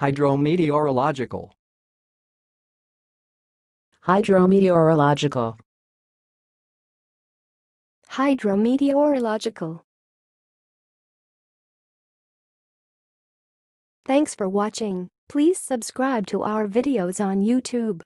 Hydrometeorological. Hydrometeorological. Hydrometeorological. Thanks for watching. Please subscribe to our videos on YouTube.